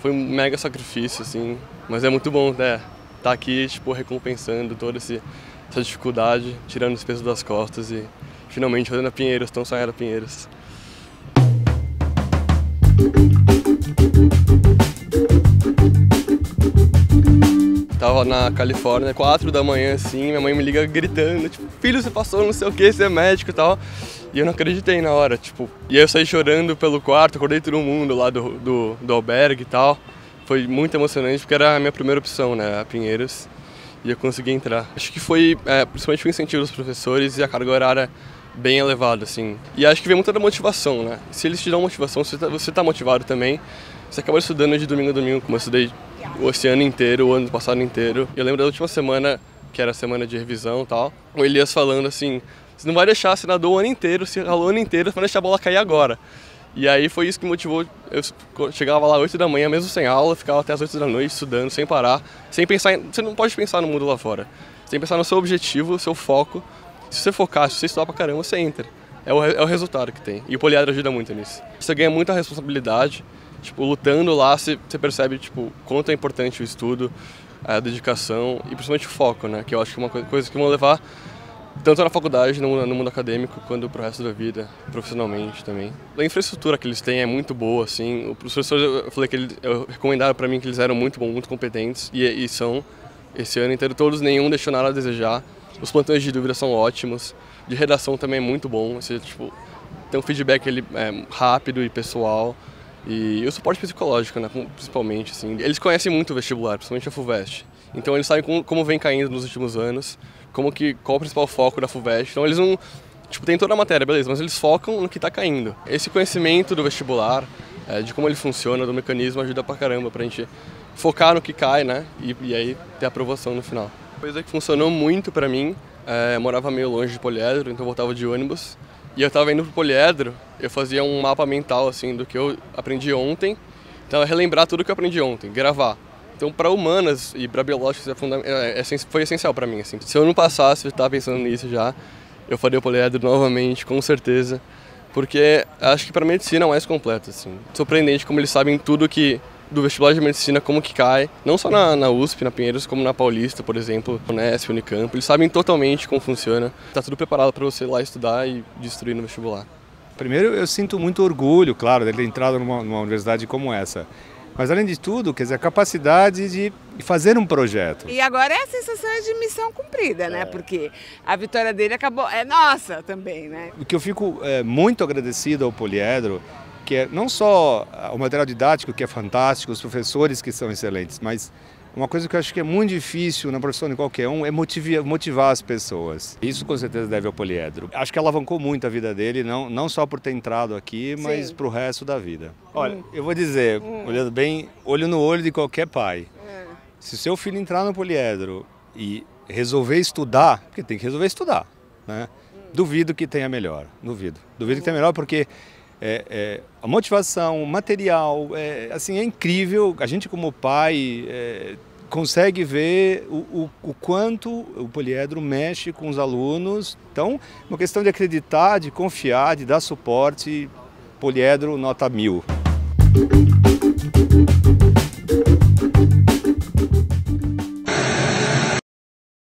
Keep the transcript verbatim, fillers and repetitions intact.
Foi um mega sacrifício, assim, mas é muito bom, né? Tá aqui, tipo, recompensando toda esse, essa dificuldade, tirando os pesos das costas e finalmente fazendo a Pinheiros, tão sonhada Pinheiros. Tava na Califórnia, quatro da manhã, assim, minha mãe me liga gritando, tipo, filho, você passou não sei o que, você é médico e tal. E eu não acreditei na hora, tipo, e aí eu saí chorando pelo quarto, acordei todo mundo lá do, do, do albergue e tal. Foi muito emocionante, porque era a minha primeira opção, né, a Pinheiros, e eu consegui entrar. Acho que foi, é, principalmente o incentivo dos professores e a carga horária bem elevada, assim. E acho que vem muita da motivação, né, se eles te dão motivação, você tá, você tá motivado também. Você acaba estudando de domingo a domingo, como eu estudei o ano inteiro, o ano passado inteiro. Eu lembro da última semana, que era a semana de revisão e tal, o Elias falando assim, você não vai deixar, você nadou o ano inteiro, você ralou o ano inteiro, você vai deixar a bola cair agora. E aí foi isso que motivou, eu chegava lá às oito da manhã, mesmo sem aula, ficava até às oito da noite estudando, sem parar, sem pensar, em, você não pode pensar no mundo lá fora, você tem que pensar no seu objetivo, no seu foco. Se você focar, se você estudar pra caramba, você entra. É o, é o resultado que tem, e o Poliedro ajuda muito nisso. Você ganha muita responsabilidade, tipo, lutando lá, você percebe, tipo, quanto é importante o estudo, a dedicação e principalmente o foco, né, que eu acho que é uma coisa que vão levar tanto na faculdade, no, no mundo acadêmico, quanto pro resto da vida, profissionalmente também. A infraestrutura que eles têm é muito boa, assim, os professores, eu falei que eles eu recomendaram para mim que eles eram muito bons, muito competentes, e, e são, esse ano inteiro, todos, nenhum deixou nada a desejar. Os plantões de dúvida são ótimos, de redação também é muito bom, ou seja, tipo, tem um feedback ele, é, rápido e pessoal. E o suporte psicológico, né, principalmente, assim. Eles conhecem muito o vestibular, principalmente a FUVEST. Então eles sabem como, como vem caindo nos últimos anos, como que, qual o principal foco da FUVEST. Então eles não, tipo, tem toda a matéria, beleza, mas eles focam no que está caindo. Esse conhecimento do vestibular, é, de como ele funciona, do mecanismo, ajuda pra caramba pra gente focar no que cai, né, e, e aí ter a aprovação no final. Uma coisa que funcionou muito pra mim, é, eu morava meio longe de Poliedro, então eu voltava de ônibus. E eu tava indo pro Poliedro, eu fazia um mapa mental, assim, do que eu aprendi ontem. Então, relembrar tudo que eu aprendi ontem, gravar. Então, para humanas e para biológicas, é funda é, é, foi essencial para mim, assim. Se eu não passasse, eu tava pensando nisso já, eu faria o Poliedro novamente, com certeza. Porque acho que para medicina é mais completo, assim. Surpreendente como eles sabem tudo que do vestibular de medicina, como que cai, não só na, na U S P, na Pinheiros, como na Paulista, por exemplo, UNESP, Unicamp, eles sabem totalmente como funciona. Tá tudo preparado para você ir lá estudar e destruir no vestibular. Primeiro, eu sinto muito orgulho, claro, de ter entrado numa, numa universidade como essa. Mas, além de tudo, quer dizer, a capacidade de fazer um projeto. E agora é a sensação de missão cumprida, né? É. Porque a vitória dele acabou, é nossa também, né? O que eu fico é, muito agradecido ao Poliedro, que é não só o material didático, que é fantástico, os professores que são excelentes, mas uma coisa que eu acho que é muito difícil na profissão de qualquer um é motivar, motivar as pessoas. Isso com certeza deve ao Poliedro. Acho que alavancou muito a vida dele, não, não só por ter entrado aqui, mas para o resto da vida. Olha, hum. eu vou dizer, hum. olhando bem, olho no olho de qualquer pai, é. se seu filho entrar no Poliedro e resolver estudar, porque tem que resolver estudar, né? Hum. Duvido que tenha melhor, duvido. Duvido hum. que tenha melhor porque... É, é, a motivação, o material, é, assim, é incrível. A gente como pai é, consegue ver o, o, o quanto o Poliedro mexe com os alunos. Então, uma questão de acreditar, de confiar, de dar suporte. Poliedro nota mil.